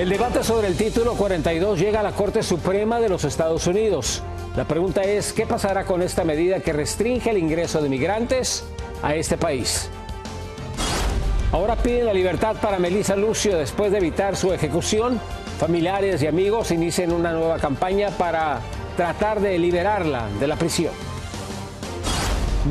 El debate sobre el título 42 llega a la Corte Suprema de los Estados Unidos. La pregunta es, ¿qué pasará con esta medida que restringe el ingreso de migrantes a este país? Ahora piden la libertad para Melissa Lucio después de evitar su ejecución. Familiares y amigos inician una nueva campaña para tratar de liberarla de la prisión.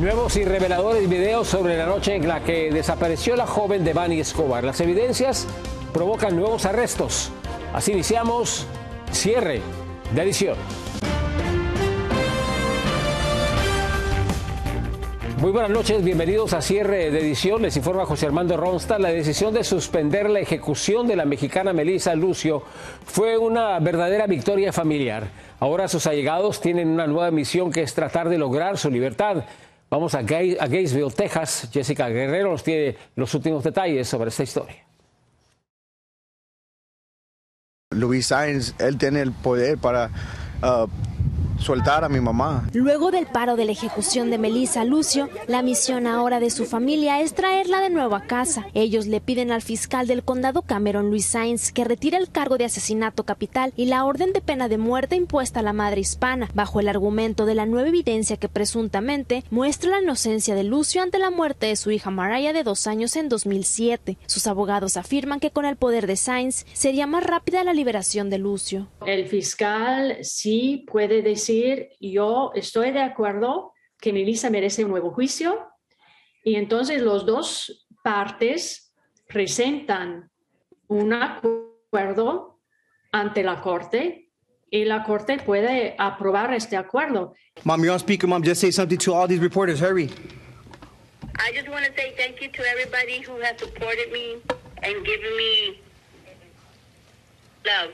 Nuevos y reveladores videos sobre la noche en la que desapareció la joven Debanhi Escobar. Las evidencias provocan nuevos arrestos. Así iniciamos Cierre de Edición. Muy buenas noches, bienvenidos a Cierre de Edición. Les informa José Armando Ronstadt. La decisión de suspender la ejecución de la mexicana Melissa Lucio fue una verdadera victoria familiar. Ahora sus allegados tienen una nueva misión que es tratar de lograr su libertad. Vamos a Gainesville, Texas. Jessica Guerrero nos tiene los últimos detalles sobre esta historia. Luis Saenz, él tiene el poder para soltar a mi mamá. Luego del paro de la ejecución de Melissa Lucio, la misión ahora de su familia es traerla de nuevo a casa. Ellos le piden al fiscal del condado Cameron, Luis Saenz, que retire el cargo de asesinato capital y la orden de pena de muerte impuesta a la madre hispana, bajo el argumento de la nueva evidencia que presuntamente muestra la inocencia de Lucio ante la muerte de su hija Mariah de 2 años en 2007. Sus abogados afirman que con el poder de Saenz sería más rápida la liberación de Lucio. El fiscal sí puede decir, yo estoy de acuerdo que Melissa merece un nuevo juicio, y entonces las dos partes presentan un acuerdo ante la corte y la corte puede aprobar este acuerdo. Mom, you're on speaker, Mom. Just say something to all these reporters. Hurry. I just want to say thank you to everybody who has supported me and given me love.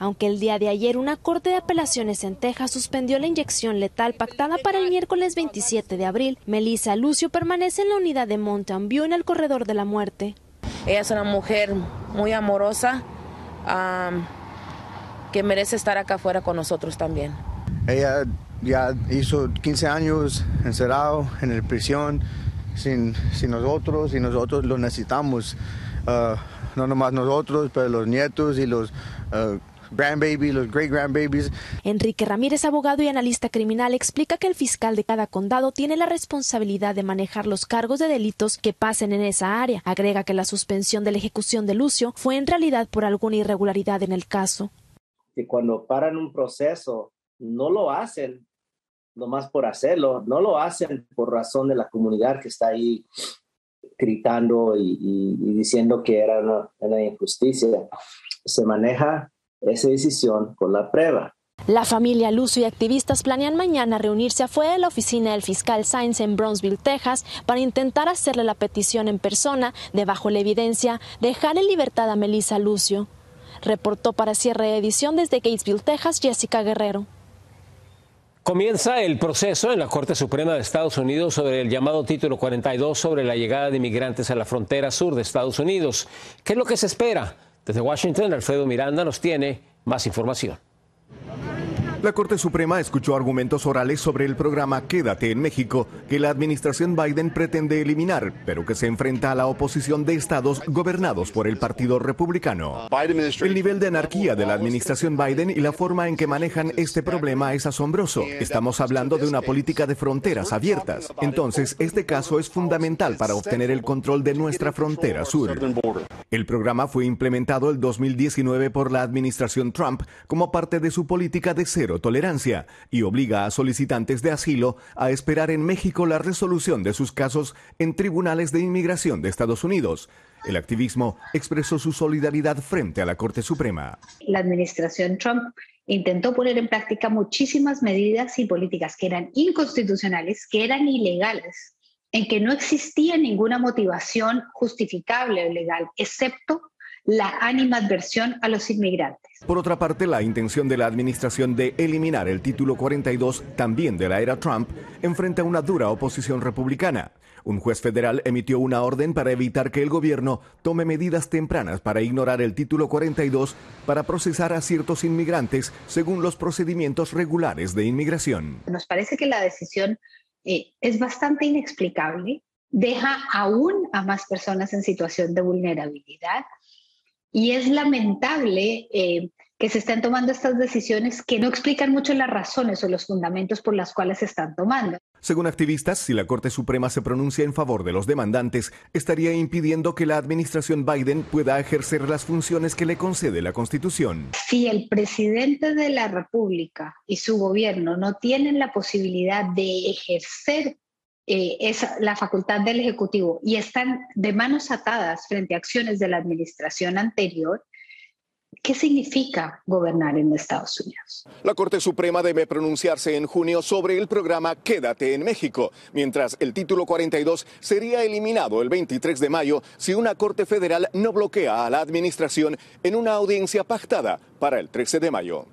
Aunque el día de ayer una corte de apelaciones en Texas suspendió la inyección letal pactada para el miércoles 27 de abril, Melissa Lucio permanece en la unidad de Mountain View en el corredor de la muerte. Ella es una mujer muy amorosa que merece estar acá afuera con nosotros también. Ella ya hizo 15 años encerrado en la prisión sin nosotros, y nosotros lo necesitamos. No nomás nosotros, pero los nietos y los grandbabies, los great grandbabies. Enrique Ramírez, abogado y analista criminal, explica que el fiscal de cada condado tiene la responsabilidad de manejar los cargos de delitos que pasen en esa área. Agrega que la suspensión de la ejecución de Lucio fue en realidad por alguna irregularidad en el caso. Que cuando paran un proceso, no lo hacen nomás por hacerlo, no lo hacen por razón de la comunidad que está ahí gritando y diciendo que era una injusticia. Se maneja esa decisión con la prueba. La familia Lucio y activistas planean mañana reunirse afuera de la oficina del fiscal Saenz en Brownsville, Texas, para intentar hacerle la petición en persona de, bajo la evidencia, dejar en libertad a Melissa Lucio. Reportó para Cierre de Edición desde Gatesville, Texas, Jessica Guerrero. Comienza el proceso en la Corte Suprema de Estados Unidos sobre el llamado título 42 sobre la llegada de inmigrantes a la frontera sur de Estados Unidos. ¿Qué es lo que se espera? Desde Washington, Alfredo Miranda nos tiene más información. La Corte Suprema escuchó argumentos orales sobre el programa Quédate en México, que la administración Biden pretende eliminar, pero que se enfrenta a la oposición de estados gobernados por el Partido Republicano. El nivel de anarquía de la administración Biden y la forma en que manejan este problema es asombroso. Estamos hablando de una política de fronteras abiertas. Entonces, este caso es fundamental para obtener el control de nuestra frontera sur. El programa fue implementado el 2019 por la administración Trump como parte de su política de cero tolerancia, y obliga a solicitantes de asilo a esperar en México la resolución de sus casos en tribunales de inmigración de Estados Unidos. El activismo expresó su solidaridad frente a la Corte Suprema. La administración Trump intentó poner en práctica muchísimas medidas y políticas que eran inconstitucionales, que eran ilegales, en que no existía ninguna motivación justificable o legal, excepto la animadversión a los inmigrantes. Por otra parte, la intención de la administración de eliminar el título 42, también de la era Trump, enfrenta una dura oposición republicana. Un juez federal emitió una orden para evitar que el gobierno tome medidas tempranas para ignorar el título 42 para procesar a ciertos inmigrantes según los procedimientos regulares de inmigración. Nos parece que la decisión es bastante inexplicable, deja aún a más personas en situación de vulnerabilidad, Y es lamentable que se estén tomando estas decisiones que no explican mucho las razones o los fundamentos por las cuales se están tomando. Según activistas, si la Corte Suprema se pronuncia en favor de los demandantes, estaría impidiendo que la administración Biden pueda ejercer las funciones que le concede la Constitución. Si el presidente de la República y su gobierno no tienen la posibilidad de ejercer la facultad del Ejecutivo y están de manos atadas frente a acciones de la administración anterior, ¿qué significa gobernar en Estados Unidos? La Corte Suprema debe pronunciarse en junio sobre el programa Quédate en México, mientras el título 42 sería eliminado el 23 de mayo si una Corte Federal no bloquea a la administración en una audiencia pactada para el 13 de mayo.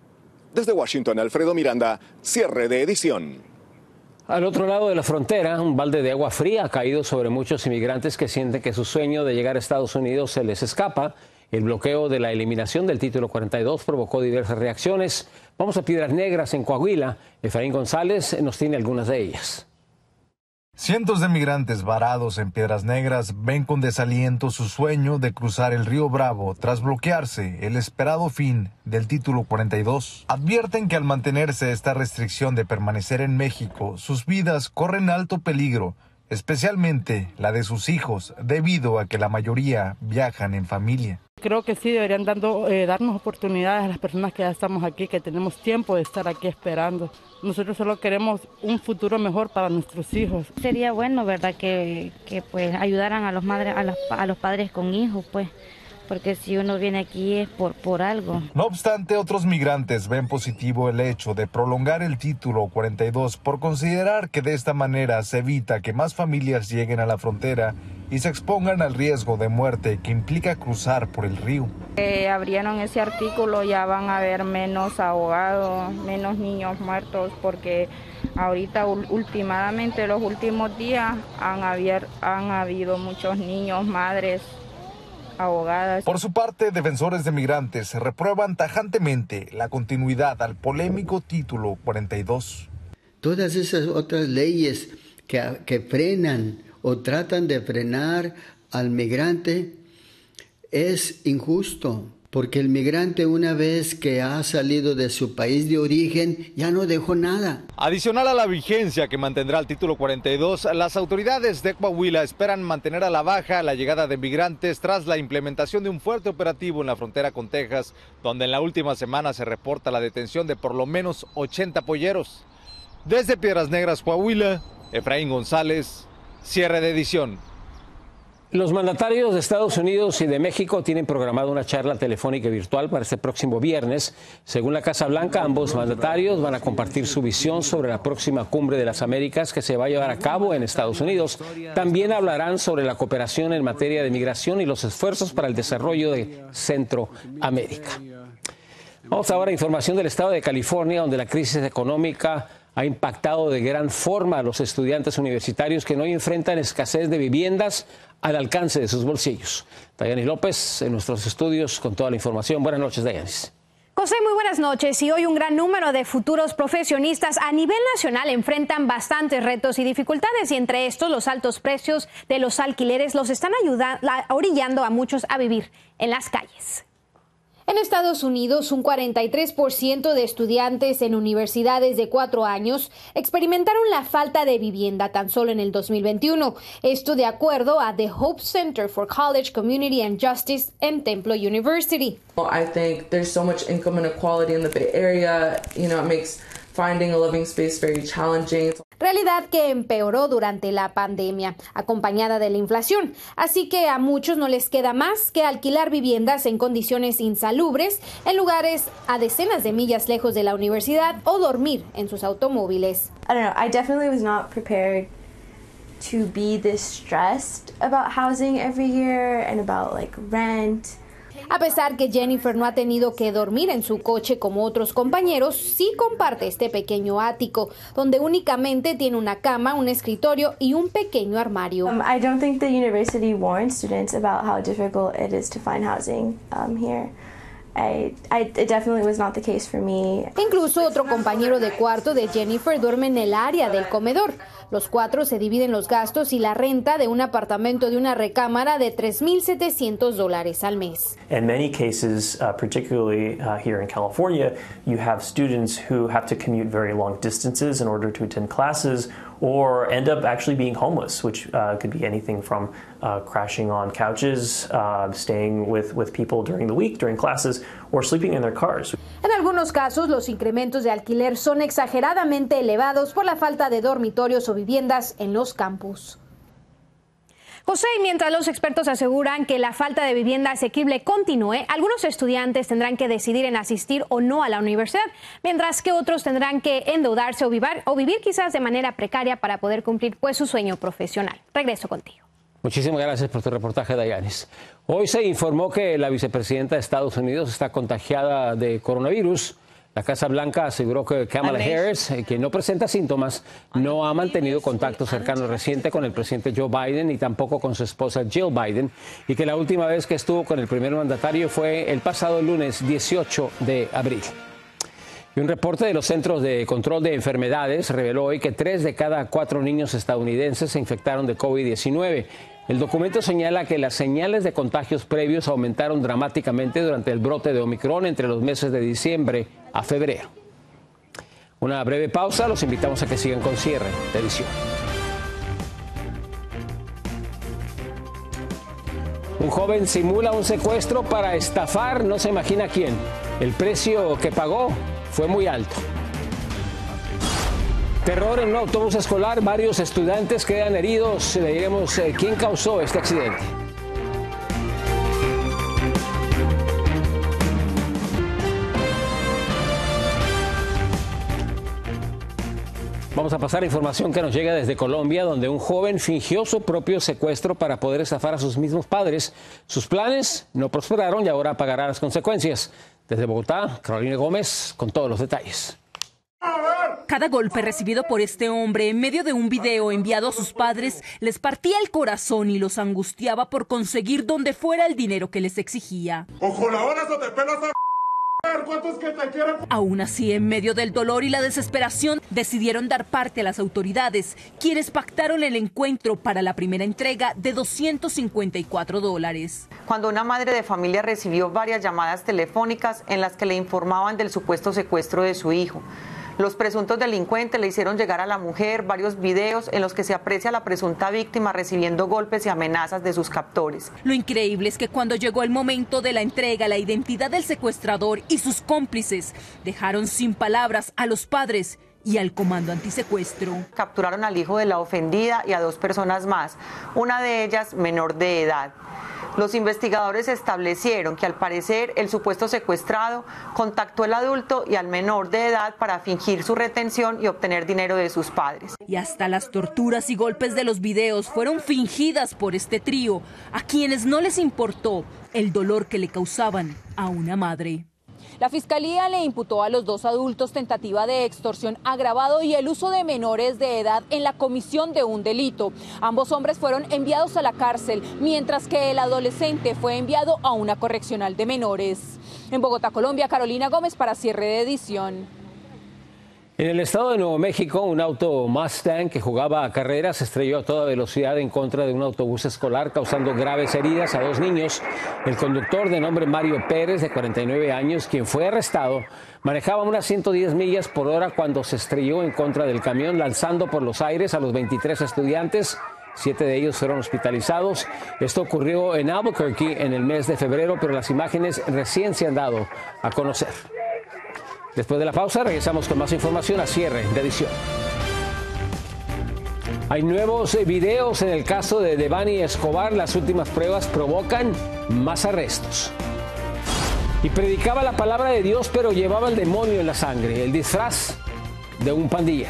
Desde Washington, Alfredo Miranda, Cierre de Edición. Al otro lado de la frontera, un balde de agua fría ha caído sobre muchos inmigrantes que sienten que su sueño de llegar a Estados Unidos se les escapa. El bloqueo de la eliminación del título 42 provocó diversas reacciones. Vamos a Piedras Negras, en Coahuila. Efraín González nos tiene algunas de ellas. Cientos de migrantes varados en Piedras Negras ven con desaliento su sueño de cruzar el río Bravo tras bloquearse el esperado fin del título 42. Advierten que al mantenerse esta restricción de permanecer en México, sus vidas corren alto peligro, especialmente la de sus hijos, debido a que la mayoría viajan en familia. Creo que sí deberían darnos oportunidades a las personas que ya estamos aquí, que tenemos tiempo de estar aquí esperando. Nosotros solo queremos un futuro mejor para nuestros hijos. Sería bueno, ¿verdad?, que pues ayudaran a los padres con hijos, pues, porque si uno viene aquí es por algo. No obstante, otros migrantes ven positivo el hecho de prolongar el título 42 por considerar que de esta manera se evita que más familias lleguen a la frontera y se expongan al riesgo de muerte que implica cruzar por el río. Abrieron ese artículo, ya van a haber menos ahogados, menos niños muertos, porque ahorita últimamente los últimos días han habido muchos niños, madres ahogadas. Por su parte, defensores de migrantes reprueban tajantemente la continuidad al polémico título 42. Todas esas otras leyes que frenan o tratan de frenar al migrante, es injusto, porque el migrante, una vez que ha salido de su país de origen, ya no dejó nada. Adicional a la vigencia que mantendrá el título 42, las autoridades de Coahuila esperan mantener a la baja la llegada de migrantes tras la implementación de un fuerte operativo en la frontera con Texas, donde en la última semana se reporta la detención de por lo menos 80 polleros. Desde Piedras Negras, Coahuila, Efraín González, Cierre de Edición. Los mandatarios de Estados Unidos y de México tienen programada una charla telefónica y virtual para este próximo viernes. Según la Casa Blanca, ambos mandatarios van a compartir su visión sobre la próxima Cumbre de las Américas que se va a llevar a cabo en Estados Unidos. También hablarán sobre la cooperación en materia de migración y los esfuerzos para el desarrollo de Centroamérica. Vamos ahora a información del estado de California, donde la crisis económica ha impactado de gran forma a los estudiantes universitarios que hoy enfrentan escasez de viviendas al alcance de sus bolsillos. Dayani López en nuestros estudios con toda la información. Buenas noches, Dayani. José, muy buenas noches. Y hoy un gran número de futuros profesionistas a nivel nacional enfrentan bastantes retos y dificultades, y entre estos los altos precios de los alquileres los están orillando a muchos a vivir en las calles. En Estados Unidos, un 43% de estudiantes en universidades de 4 años experimentaron la falta de vivienda tan solo en el 2021. Esto de acuerdo a The Hope Center for College, Community and Justice en Temple University. Well, I think there's so much income inequality in the Bay Area. You know, it makes finding a living space very challenging. Realidad que empeoró durante la pandemia, acompañada de la inflación. Así que a muchos no les queda más que alquilar viviendas en condiciones insalubres, en lugares a decenas de millas lejos de la universidad, o dormir en sus automóviles. I don't know, I definitely was not prepared to be this stressed about housing every year and about like rent. A pesar que Jennifer no ha tenido que dormir en su coche como otros compañeros, sí comparte este pequeño ático, donde únicamente tiene una cama, un escritorio y un pequeño armario. I don't think the university warns students about how difficult it is to find housing here. It definitely was not the case for me. Incluso otro compañero de cuarto de Jennifer duerme en el área del comedor, Los cuatro se dividen los gastos y la renta de un apartamento de una recámara de $3,700 al mes. In many cases, particularly here in California, you have students who have to commute very long distances in order to attend classes, or end up actually being homeless, which could be anything from crashing on couches, staying with people during the week, during classes, or sleeping in their cars. En algunos casos, los incrementos de alquiler son exageradamente elevados por la falta de dormitorios o viviendas en los campus. José, y mientras los expertos aseguran que la falta de vivienda asequible continúe, algunos estudiantes tendrán que decidir en asistir o no a la universidad, mientras que otros tendrán que endeudarse o vivir quizás de manera precaria para poder cumplir pues su sueño profesional. Regreso contigo. Muchísimas gracias por tu reportaje, Dayanis. Hoy se informó que la vicepresidenta de Estados Unidos está contagiada de coronavirus. La Casa Blanca aseguró que Kamala Harris, que no presenta síntomas, no ha mantenido contacto cercano reciente con el presidente Joe Biden y tampoco con su esposa Jill Biden, y que la última vez que estuvo con el primer mandatario fue el pasado lunes 18 de abril. Y un reporte de los Centros de Control de Enfermedades reveló hoy que 3 de cada 4 niños estadounidenses se infectaron de COVID-19. El documento señala que las señales de contagios previos aumentaron dramáticamente durante el brote de Omicron entre los meses de diciembre a febrero. Una breve pausa, los invitamos a que sigan con Cierre de Edición. Un joven simula un secuestro para estafar, no se imagina quién. El precio que pagó fue muy alto. Terror en un autobús escolar, varios estudiantes quedan heridos. Le diremos quién causó este accidente. Vamos a pasar a información que nos llega desde Colombia, donde un joven fingió su propio secuestro para poder estafar a sus mismos padres. Sus planes no prosperaron y ahora pagará las consecuencias. Desde Bogotá, Carolina Gómez con todos los detalles. Cada golpe recibido por este hombre en medio de un video enviado a sus padres les partía el corazón y los angustiaba por conseguir donde fuera el dinero que les exigía. O colaboras o te pelas a... ¿Cuántos que te quieren? Aún así, en medio del dolor y la desesperación, decidieron dar parte a las autoridades, quienes pactaron el encuentro para la primera entrega de $254. Cuando una madre de familia recibió varias llamadas telefónicas en las que le informaban del supuesto secuestro de su hijo. Los presuntos delincuentes le hicieron llegar a la mujer varios videos en los que se aprecia a la presunta víctima recibiendo golpes y amenazas de sus captores. Lo increíble es que cuando llegó el momento de la entrega, la identidad del secuestrador y sus cómplices dejaron sin palabras a los padres y al comando antisecuestro. Capturaron al hijo de la ofendida y a 2 personas más, una de ellas menor de edad. Los investigadores establecieron que al parecer el supuesto secuestrado contactó al adulto y al menor de edad para fingir su retención y obtener dinero de sus padres. Y hasta las torturas y golpes de los videos fueron fingidas por este trío, a quienes no les importó el dolor que le causaban a una madre. La Fiscalía le imputó a los 2 adultos tentativa de extorsión agravado y el uso de menores de edad en la comisión de un delito. Ambos hombres fueron enviados a la cárcel, mientras que el adolescente fue enviado a una correccional de menores. En Bogotá, Colombia, Carolina Gómez para Cierre de Edición. En el estado de Nuevo México, un auto Mustang que jugaba a carreras estrelló a toda velocidad en contra de un autobús escolar, causando graves heridas a 2 niños. El conductor, de nombre Mario Pérez, de 49 años, quien fue arrestado, manejaba unas 110 millas por hora cuando se estrelló en contra del camión, lanzando por los aires a los 23 estudiantes. 7 de ellos fueron hospitalizados. Esto ocurrió en Albuquerque en el mes de febrero, pero las imágenes recién se han dado a conocer. Después de la pausa, regresamos con más información a Cierre de Edición. Hay nuevos videos en el caso de Debanhi Escobar. Las últimas pruebas provocan más arrestos. Y predicaba la palabra de Dios, pero llevaba el demonio en la sangre, el disfraz de un pandillero.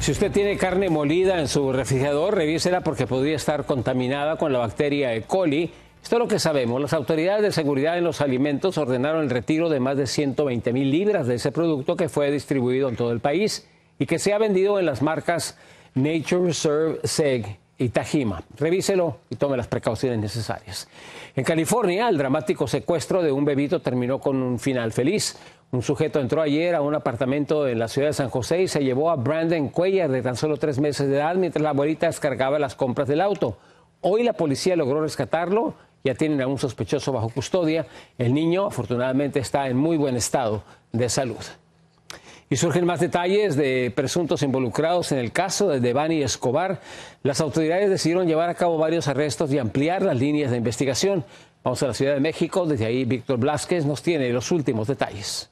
Si usted tiene carne molida en su refrigerador, revísela porque podría estar contaminada con la bacteria E. coli. Esto es lo que sabemos. Las autoridades de seguridad en los alimentos ordenaron el retiro de más de 120,000 libras de ese producto que fue distribuido en todo el país y que se ha vendido en las marcas Nature Reserve, SEG y Tajima. Revíselo y tome las precauciones necesarias. En California, el dramático secuestro de un bebito terminó con un final feliz. Un sujeto entró ayer a un apartamento en la ciudad de San José y se llevó a Brandon Cuellar, de tan solo 3 meses de edad, mientras la abuelita descargaba las compras del auto. Hoy la policía logró rescatarlo. Ya tienen a un sospechoso bajo custodia. El niño, afortunadamente, está en muy buen estado de salud. Y surgen más detalles de presuntos involucrados en el caso de Debanhi Escobar. Las autoridades decidieron llevar a cabo varios arrestos y ampliar las líneas de investigación. Vamos a la Ciudad de México. Desde ahí, Víctor Blázquez nos tiene los últimos detalles.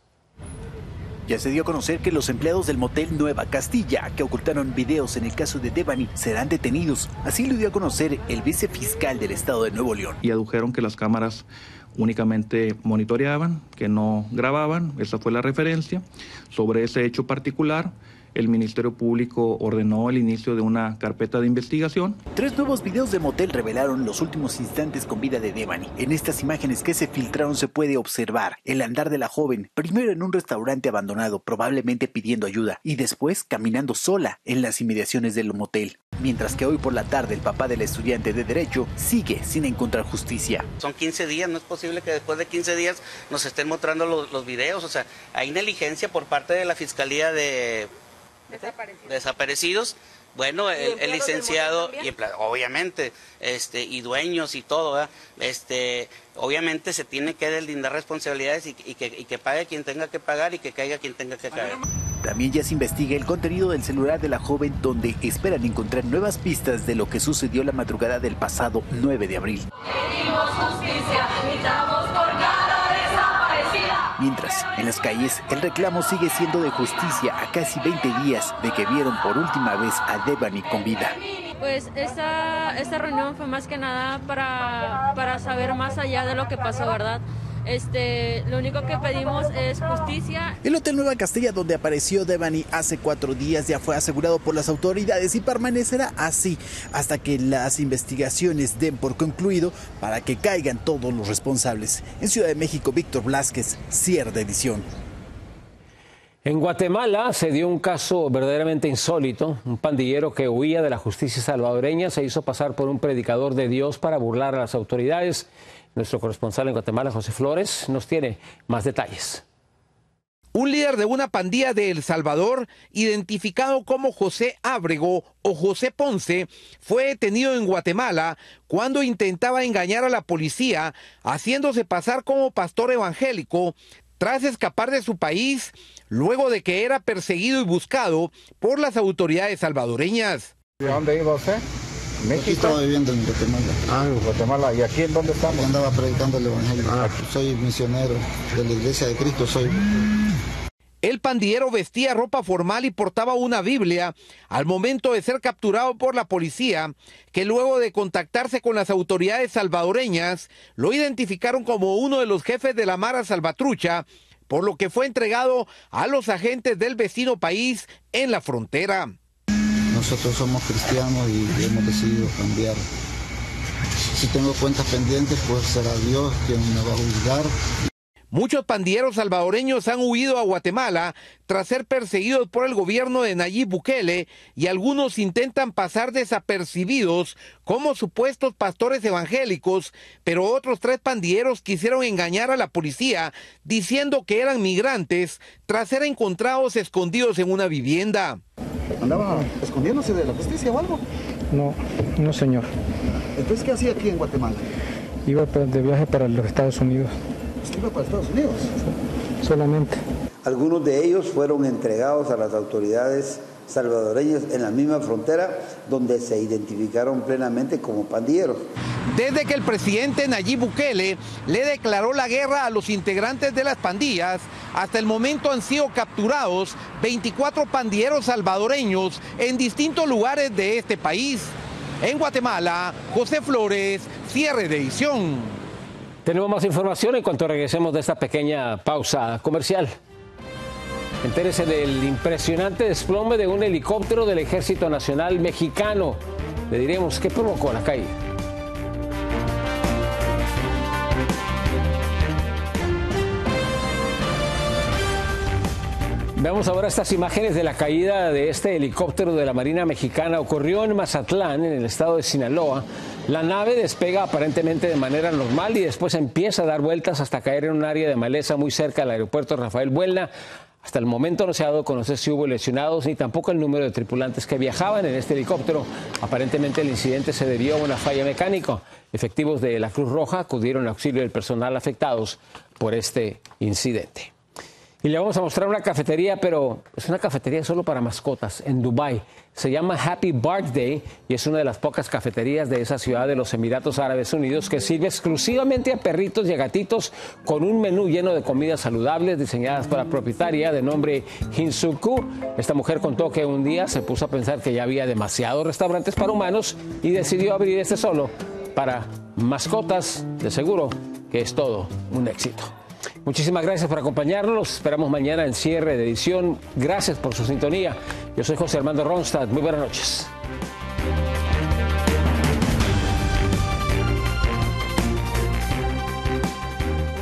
Ya se dio a conocer que los empleados del motel Nueva Castilla, que ocultaron videos en el caso de Debanhi, serán detenidos. Así lo dio a conocer el vicefiscal del estado de Nuevo León. Y adujeron que las cámaras únicamente monitoreaban, que no grababan. Esa fue la referencia. Sobre ese hecho particular, el Ministerio Público ordenó el inicio de una carpeta de investigación. 3 nuevos videos de motel revelaron los últimos instantes con vida de Debanhi. En estas imágenes que se filtraron se puede observar el andar de la joven, primero en un restaurante abandonado, probablemente pidiendo ayuda, y después caminando sola en las inmediaciones del motel. Mientras que hoy por la tarde el papá del estudiante de Derecho sigue sin encontrar justicia. Son 15 días, no es posible que después de 15 días nos estén mostrando los videos. O sea, hay negligencia por parte de la Fiscalía de... Desaparecidos. Bueno, el licenciado, y obviamente, y dueños y todo, ¿verdad? Obviamente se tiene que deslindar responsabilidades y que pague quien tenga que pagar y que caiga quien tenga que caer. También ya se investiga el contenido del celular de la joven, donde esperan encontrar nuevas pistas de lo que sucedió la madrugada del pasado 9 de abril. Pedimos justicia, gritamos por cada desaparecida. Mientras, en las calles, el reclamo sigue siendo de justicia a casi 20 días de que vieron por última vez a Debanhi con vida. Pues esta reunión fue más que nada para saber más allá de lo que pasó, ¿verdad? Lo único que pedimos es justicia. El hotel Nueva Castilla, donde apareció Debanhi hace 4 días, ya fue asegurado por las autoridades y permanecerá así hasta que las investigaciones den por concluido para que caigan todos los responsables. En Ciudad de México, Víctor Blázquez, Cierre de Edición. En Guatemala se dio un caso verdaderamente insólito. Un pandillero que huía de la justicia salvadoreña se hizo pasar por un predicador de Dios para burlar a las autoridades. Nuestro corresponsal en Guatemala, José Flores, nos tiene más detalles. Un líder de una pandilla de El Salvador, identificado como José Ábrego o José Ponce, fue detenido en Guatemala cuando intentaba engañar a la policía, haciéndose pasar como pastor evangélico, tras escapar de su país, luego de que era perseguido y buscado por las autoridades salvadoreñas. ¿De dónde iba usted? México. Aquí estaba viviendo en Guatemala. Ah, en Guatemala. ¿Y aquí en dónde estamos? Yo andaba predicando el evangelio. Ah. Soy misionero de la Iglesia de Cristo, soy. El pandillero vestía ropa formal y portaba una Biblia al momento de ser capturado por la policía, que luego de contactarse con las autoridades salvadoreñas, lo identificaron como uno de los jefes de la Mara Salvatrucha, por lo que fue entregado a los agentes del vecino país en la frontera. Nosotros somos cristianos y hemos decidido cambiar. Si tengo cuentas pendientes, pues será Dios quien me va a juzgar. Muchos pandilleros salvadoreños han huido a Guatemala tras ser perseguidos por el gobierno de Nayib Bukele, y algunos intentan pasar desapercibidos como supuestos pastores evangélicos, pero otros 3 pandilleros quisieron engañar a la policía diciendo que eran migrantes tras ser encontrados escondidos en una vivienda. ¿Andaba escondiéndose de la justicia o algo? No, no señor. ¿Entonces qué hacía aquí en Guatemala? Iba de viaje para los Estados Unidos. ¿Iba para Estados Unidos? Solamente. Algunos de ellos fueron entregados a las autoridades salvadoreñas en la misma frontera, donde se identificaron plenamente como pandilleros. Desde que el presidente Nayib Bukele le declaró la guerra a los integrantes de las pandillas, hasta el momento han sido capturados 24 pandilleros salvadoreños en distintos lugares de este país. En Guatemala, José Flores, Cierre de Edición. Tenemos más información en cuanto regresemos de esta pequeña pausa comercial. Entérese del impresionante desplome de un helicóptero del Ejército Nacional Mexicano. Le diremos qué provocó la caída. Veamos ahora estas imágenes de la caída de este helicóptero de la Marina Mexicana. Ocurrió en Mazatlán, en el estado de Sinaloa. La nave despega aparentemente de manera normal y después empieza a dar vueltas hasta caer en un área de maleza muy cerca del aeropuerto Rafael Buelna. Hasta el momento no se ha dado a conocer si hubo lesionados ni tampoco el número de tripulantes que viajaban en este helicóptero. Aparentemente el incidente se debió a una falla mecánica. Efectivos de la Cruz Roja acudieron al auxilio del personal afectados por este incidente. Y le vamos a mostrar una cafetería, pero es una cafetería solo para mascotas, en Dubái. Se llama Happy Bark Day y es una de las pocas cafeterías de esa ciudad de los Emiratos Árabes Unidos que sirve exclusivamente a perritos y a gatitos con un menú lleno de comidas saludables diseñadas por la propietaria de nombre Hinsuku. Esta mujer contó que un día se puso a pensar que ya había demasiados restaurantes para humanos y decidió abrir este solo para mascotas. De seguro que es todo un éxito. Muchísimas gracias por acompañarnos. Los esperamos mañana en Cierre de Edición. Gracias por su sintonía. Yo soy José Armando Ronstadt. Muy buenas noches.